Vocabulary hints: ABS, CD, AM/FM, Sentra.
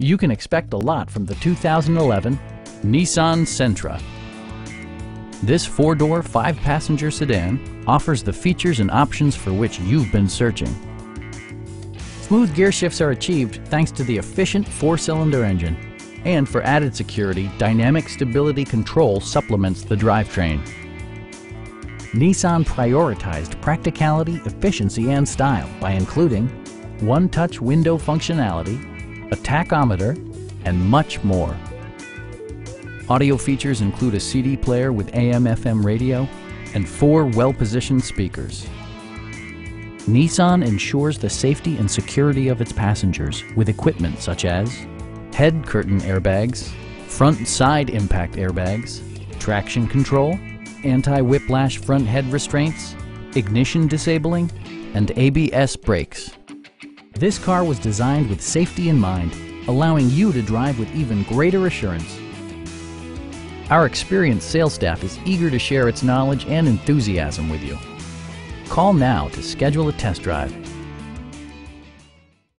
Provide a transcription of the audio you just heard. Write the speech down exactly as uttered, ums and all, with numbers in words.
you can expect a lot from the two thousand eleven Nissan Sentra. This four-door, five-passenger sedan offers the features and options for which you've been searching. Smooth gear shifts are achieved thanks to the efficient four-cylinder engine. And for added security, dynamic stability control supplements the drivetrain. Nissan prioritized practicality, efficiency, and style by including one-touch window functionality, a tachometer, and much more. Audio features include a C D player with A M F M radio and four well-positioned speakers. Nissan ensures the safety and security of its passengers with equipment such as head curtain airbags, front and side impact airbags, traction control, anti-whiplash front head restraints, ignition disabling, and A B S brakes. This car was designed with safety in mind, allowing you to drive with even greater assurance. Our experienced sales staff is eager to share its knowledge and enthusiasm with you. Call now to schedule a test drive.